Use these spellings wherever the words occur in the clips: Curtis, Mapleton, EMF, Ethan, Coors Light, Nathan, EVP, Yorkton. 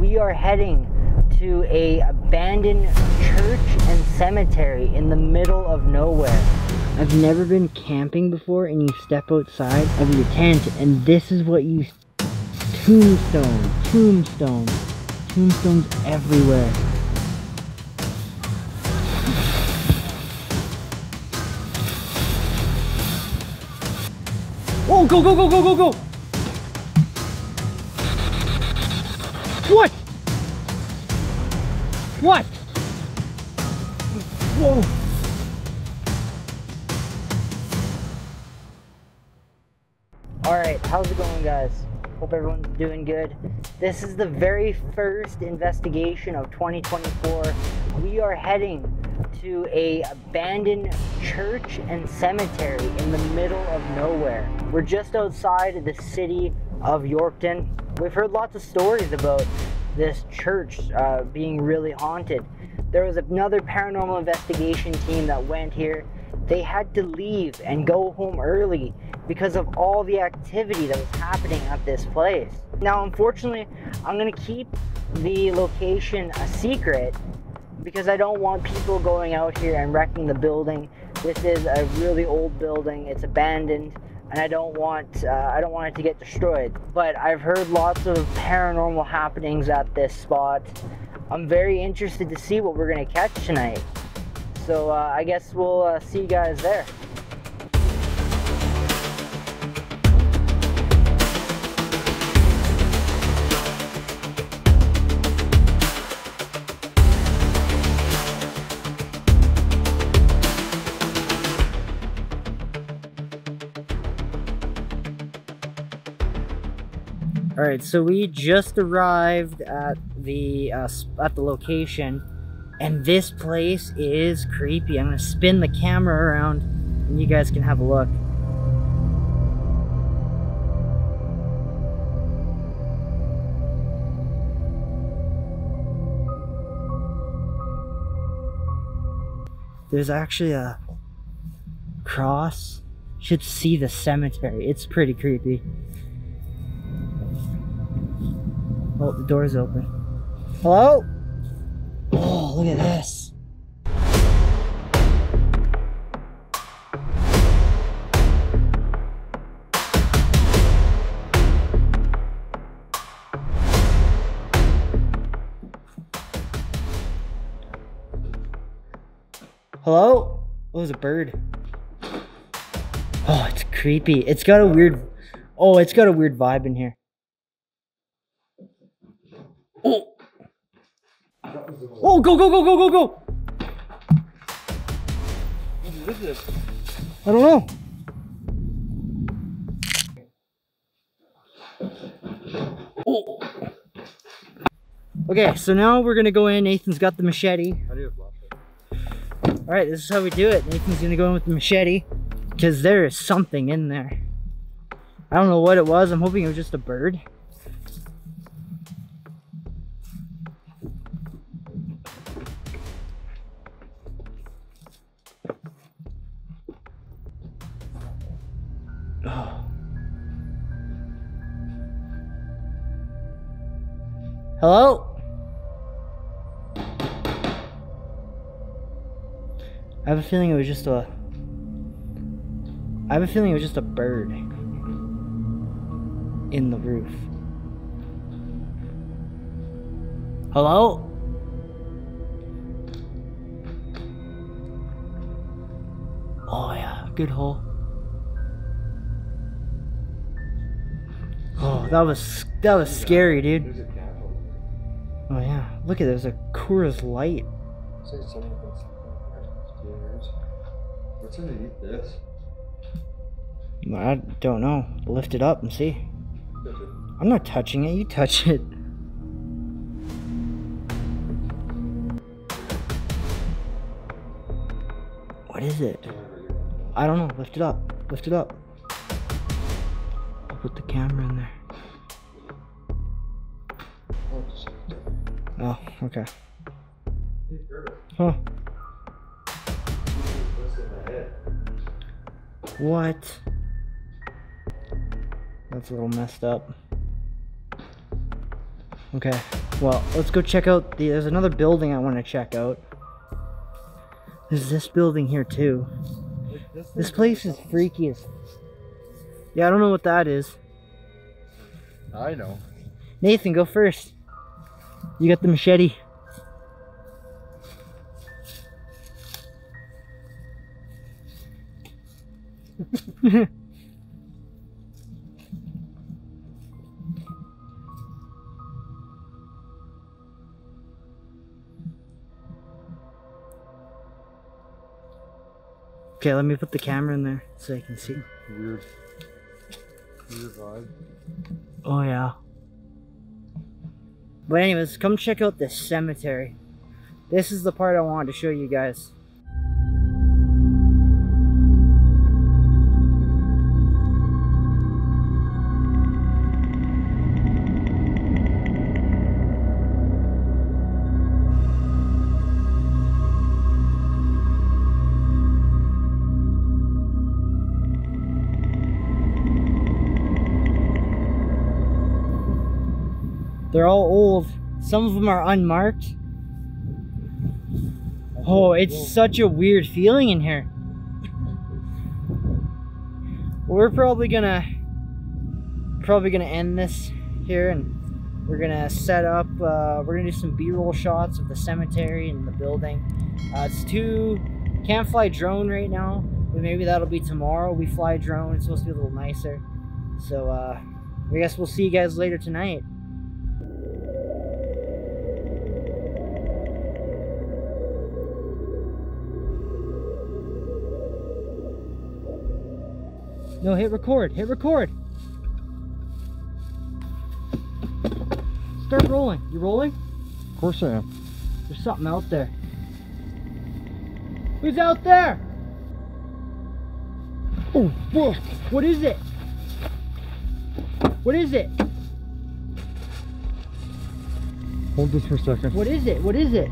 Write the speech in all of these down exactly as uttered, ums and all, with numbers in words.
we are heading to a abandoned church and cemetery in the middle of nowhere. I've never been camping before, and you step outside of your tent and this is what you... Tombstone, tombstone, tombstones everywhere. Oh, go, go, go, go, go, go! What? What? Whoa! Alright, how's it going, guys? Hope everyone's doing good. This is the very first investigation of twenty twenty-four. We are heading to a abandoned church and cemetery in the middle of nowhere. We're just outside the city of Yorkton. We've heard lots of stories about this church uh, being really haunted. There was another paranormal investigation team that went here. They had to leave and go home early because of all the activity that was happening at this place. Now, unfortunately, I'm gonna keep the location a secret because I don't want people going out here and wrecking the building. This is a really old building, it's abandoned, and I don't want uh, I don't want it to get destroyed. But I've heard lots of paranormal happenings at this spot. I'm very interested to see what we're gonna catch tonight. So uh, I guess we'll uh, see you guys there. All right, so we just arrived at the uh, at the location, and this place is creepy. I'm gonna spin the camera around, and you guys can have a look. There's actually a cross. You should see the cemetery. It's pretty creepy. Oh, the door's open. Hello? Oh, look at this. Hello? Oh, there's a bird. Oh, it's creepy. It's got a weird... Oh, it's got a weird vibe in here. Oh! Oh, go, go, go, go, go, go! What is this? I don't know. Oh! Okay, so now we're gonna go in. Nathan's got the machete. I do have flashlight. Alright, this is how we do it. Nathan's gonna go in with the machete, because there is something in there. I don't know what it was. I'm hoping it was just a bird. Hello? I have a feeling it was just a... I have a feeling it was just a bird in the roof. Hello? Oh yeah, good hole. Oh, that was that was scary, dude. Oh yeah, look at this, a Coors Light. What's underneath this? I don't know. Lift it up and see. I'm not touching it, you touch it. What is it? I don't know, lift it up, lift it up. I'll put the camera in there. Oh, okay. Huh. What? That's a little messed up. Okay. Well, let's go check out the, there's another building I want to check out. There's this building here too. This place is freaky as... Yeah, I don't know what that is. I know. Nathan, go first. You got the machete. Okay, let me put the camera in there so I can see. Weird. Weird vibe. Oh yeah. But anyways, come check out this cemetery. This is the part I wanted to show you guys. They're all old. Some of them are unmarked. Oh, it's such a weird feeling in here. We're probably gonna probably gonna end this here, and we're gonna set up. Uh, we're gonna do some B-roll shots of the cemetery and the building. Uh, it's too can't fly drone right now, but maybe that'll be tomorrow. We fly drone. It's supposed to be a little nicer. So uh, I guess we'll see you guys later tonight. No, hit record, hit record. Start rolling. You rolling? Of course I am. There's something out there. Who's out there? Oh, fuck. What is it? What is it? Hold this for a second. What is it? What is it?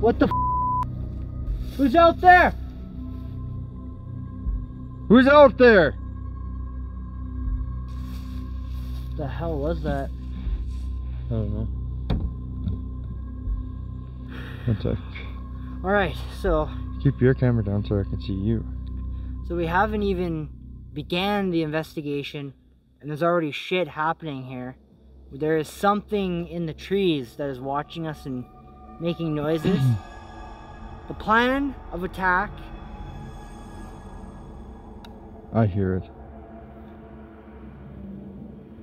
What the f? Who's out there? Who's out there? The hell was that? I don't know. One sec. Alright, so... Keep your camera down so I can see you. So we haven't even began the investigation, and there's already shit happening here. There is something in the trees that is watching us and making noises. The plan of attack... I hear it.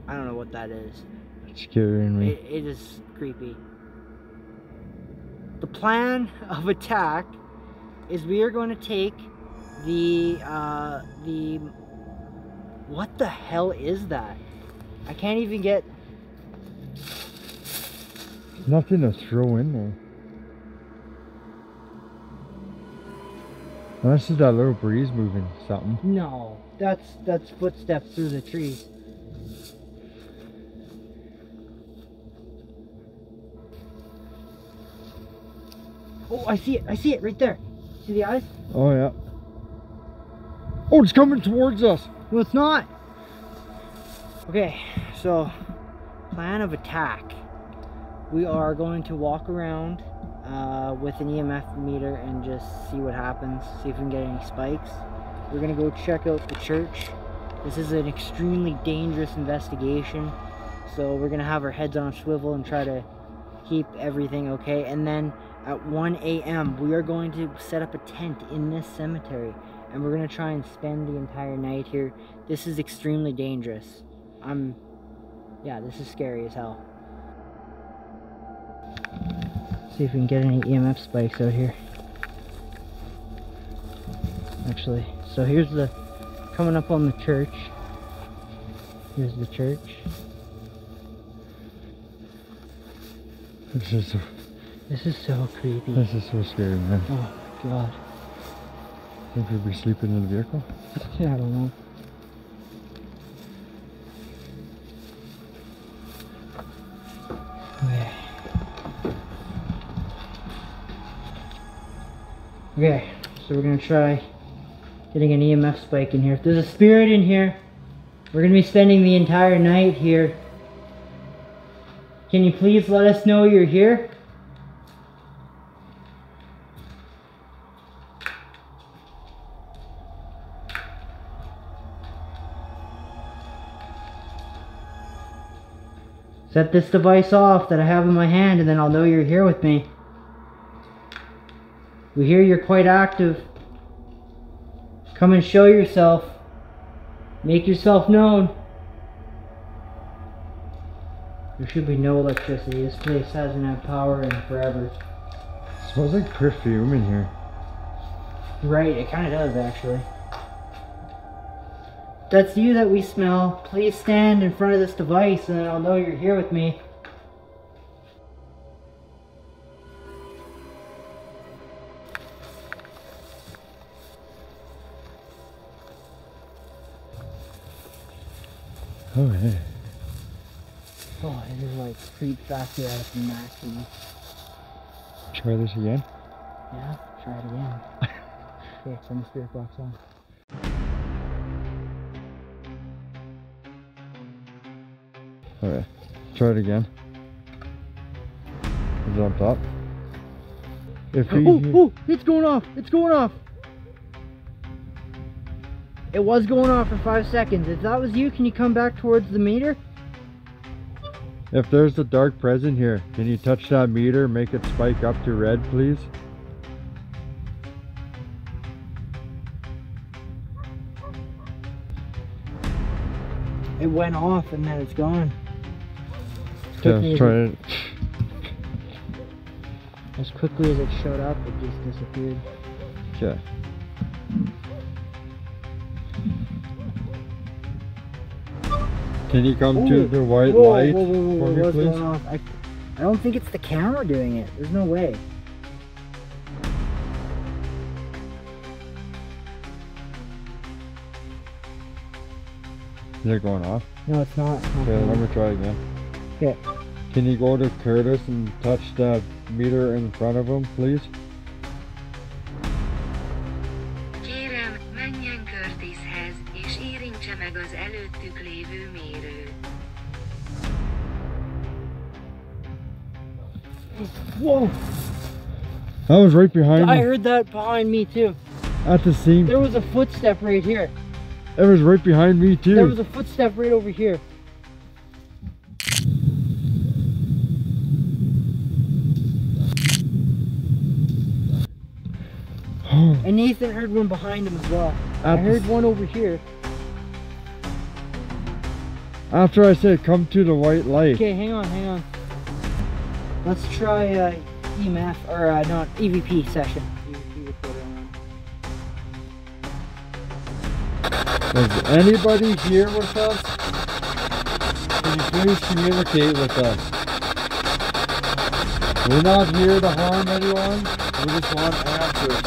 I don't know what that is. It's scaring me. It, it is creepy. The plan of attack is we are going to take the uh, the what the hell is that? I can't even get nothing to throw in there. Unless it's that little breeze moving something. No, that's that's footsteps through the trees. Oh, I see it! I see it right there. See the eyes? Oh yeah. Oh, it's coming towards us. No, it's not. Okay, so plan of attack. We are going to walk around. Uh, with an E M F meter and just see what happens, see if we can get any spikes. We're gonna go check out the church. This is an extremely dangerous investigation, so we're gonna have our heads on a swivel and try to keep everything okay. And then at one A M we are going to set up a tent in this cemetery, and we're gonna try and spend the entire night here. This is extremely dangerous. I'm yeah this is scary as hell. See if we can get any E M F spikes out here. Actually, so here's the coming up on the church. Here's the church. This is so, this is so creepy. This is so scary, man. Oh god. Think we'd be sleeping in the vehicle? Yeah, I don't know. Okay, so we're gonna try getting an E M F spike in here. If there's a spirit in here, we're gonna be spending the entire night here. Can you please let us know you're here? Set this device off that I have in my hand and then I'll know you're here with me. We hear you're quite active. Come and show yourself. Make yourself known. There should be no electricity. This place hasn't had power in forever. It smells like perfume in here. Right, it kind of does actually. That's you that we smell. Please stand in front of this device and then I'll know you're here with me. Oh, hey. Oh, it is like creep factor out of the maximum. Try this again? Yeah, try it again. Okay, turn the spirit box on. Alright, try it again. Is it on top? If he, oh, oh, it's going off! It's going off! It was going off for five seconds. If that was you, can you come back towards the meter? If there's a dark present here, can you touch that meter, make it spike up to red, please? It went off and then it's gone. As try it. As quickly as it showed up, it just disappeared. Okay. Can you come Ooh. to the white whoa, light whoa, whoa, whoa, for me, please? Going off? I, I don't think it's the camera doing it. There's no way. Is it going off? No, it's not. It's not okay, let me try again. Okay. Can you go to Curtis and touch the meter in front of him, please? Whoa! That was right behind I me. I heard that behind me too. At the same. There was a footstep right here. It was right behind me too. There was a footstep right over here. And Nathan heard one behind him as well. At I heard one over here. After I said come to the white light. Okay, hang on, hang on. Let's try uh, E M F, or uh, not, E V P session. Is anybody here with us? Can you please communicate with us? We're not here to harm anyone, we just want answers.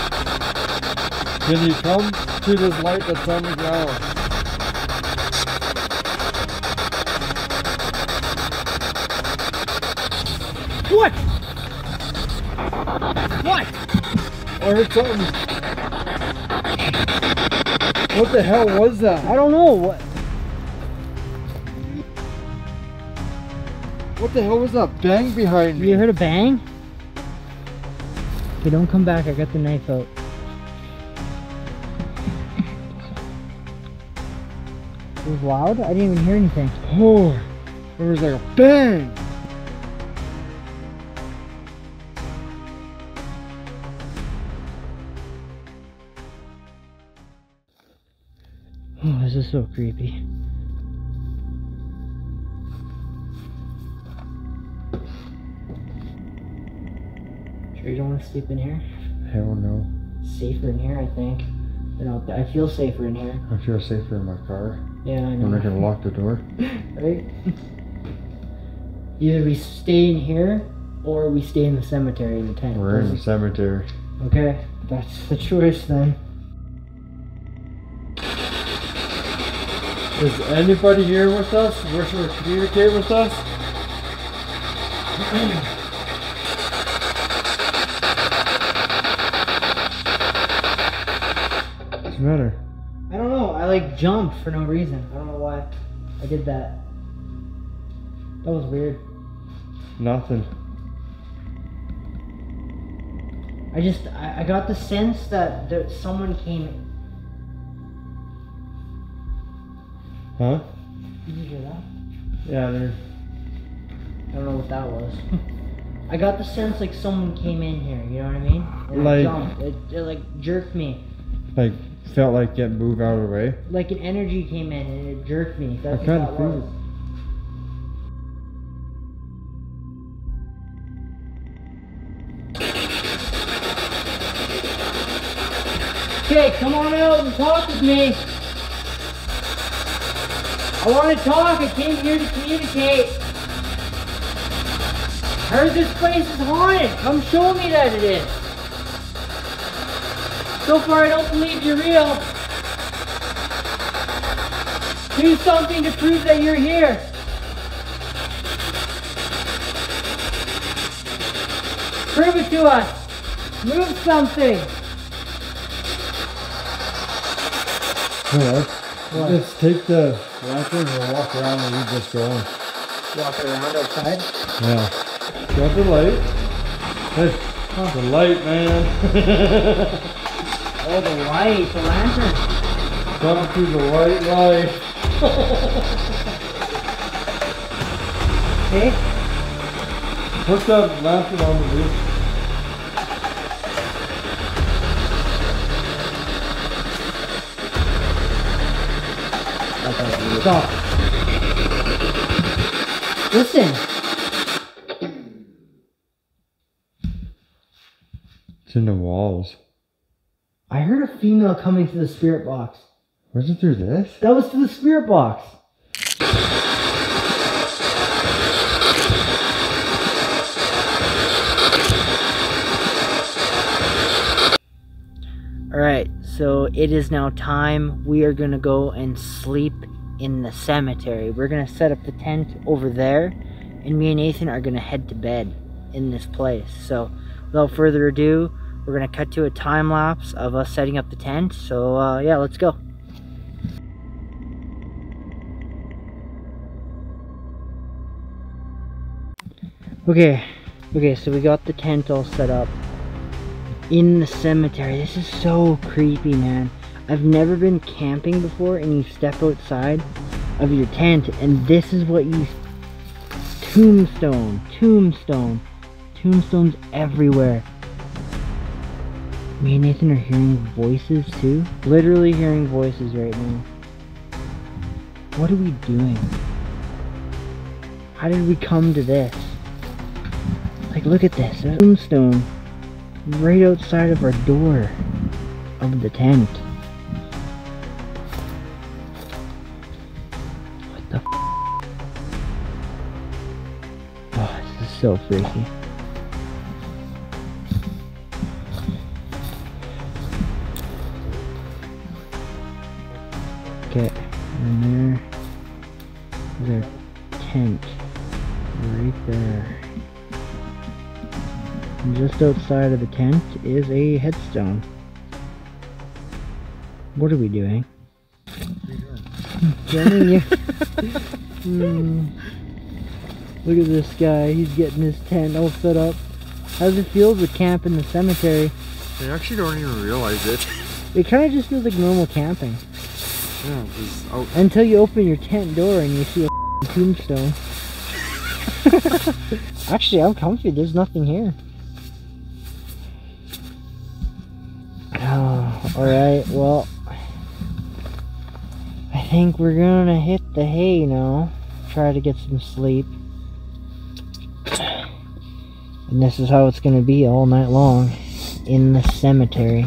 Can you come to this light that's on the ground? What? What? I heard something. What the hell was that? I don't know. What What the hell was that bang behind me? You heard a bang? Okay, don't come back. I got the knife out. It was loud? I didn't even hear anything. Oh, there was like a bang. Oh, this is so creepy. Sure you don't want to sleep in here? Hell no. It's safer in here, I think. Than out there. I feel safer in here. I feel safer in my car. Yeah, I know. When I can lock the door. Right? Either we stay in here, or we stay in the cemetery in the tent. We're in the cemetery. Okay, that's the choice then. Is anybody here with us? Wish to communicate with us? What's the matter? I don't know. I like jumped for no reason. I don't know why I did that. That was weird. Nothing. I just, I, I got the sense that there, someone came in. Huh? Did you hear that? Yeah, there. I don't know what that was. I got the sense like someone came in here, you know what I mean? And like, I jumped. It, it like jerked me. Like, felt like it moved out of the way? Like an energy came in and it jerked me. That's I kind of think. Okay, come on out and talk with me. I want to talk. I came here to communicate. I heard this place is haunted. Come show me that it is. So far, I don't believe you're real. Do something to prove that you're here. Prove it to us. Move something. Hello. What? Just take the lantern and walk around and you just go on. Walk around outside? Yeah. Got the light. Hey, huh. The light, man. Oh, the light, the lantern. Come to the white light. Hey? Put that lantern on the roof. Stop. Listen. It's in the walls. I heard a female coming through the spirit box. Was it through this? That was through the spirit box. Alright, so it is now time. We are gonna go and sleep in the cemetery. We're gonna set up the tent over there and me and Ethan are gonna head to bed in this place. So without further ado, we're gonna cut to a time lapse of us setting up the tent. So uh, yeah, let's go. Okay, okay, so we got the tent all set up in the cemetery. This is so creepy, man. I've never been camping before and you step outside of your tent and this is what you... Tombstone, tombstone, tombstones everywhere. Me and Nathan are hearing voices too. Literally hearing voices right now. What are we doing? How did we come to this? Like, look at this. There's a tombstone right outside of our door of the tent. So freaky. Okay, and there is our tent right there. And just outside of the tent is a headstone. What are we doing? Jenny, hmm. Look at this guy, he's getting his tent all set up. How does it feel to camp in the cemetery? They actually don't even realize it. It kind of just feels like normal camping. Yeah, just out. Until you open your tent door and you see a tombstone. Actually, I'm comfy, there's nothing here. Oh, alright, well, I think we're gonna hit the hay now. Try to get some sleep. And this is how it's going to be all night long in the cemetery.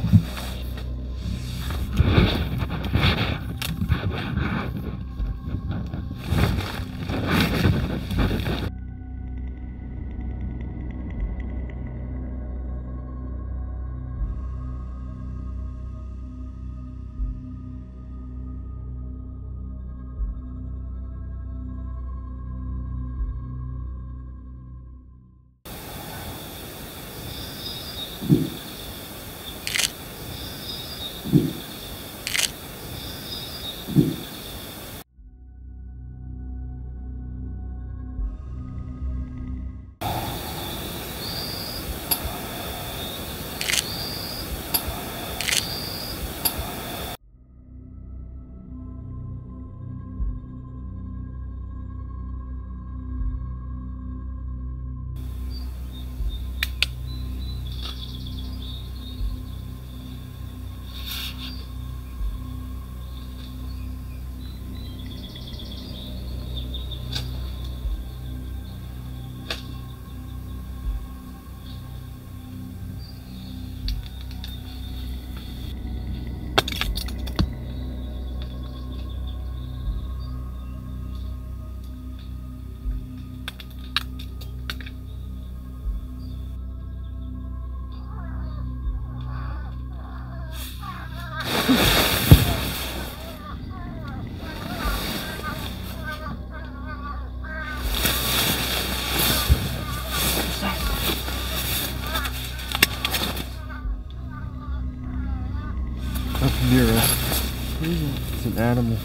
near us. It's an animal.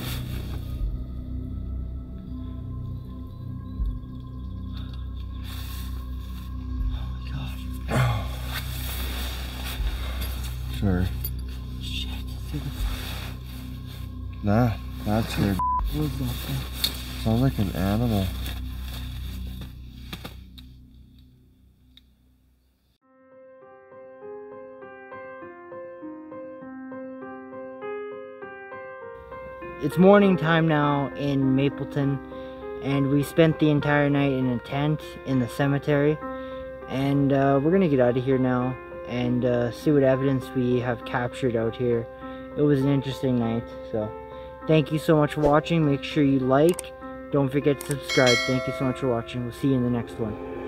Sure. Shit. Nah, that's weird. What was that? Sounds like an animal. It's morning time now in Mapleton, and we spent the entire night in a tent in the cemetery, and uh, we're gonna get out of here now and uh, see what evidence we have captured out here. It was an interesting night, so thank you so much for watching. Make sure you like, don't forget to subscribe. Thank you so much for watching. We'll see you in the next one.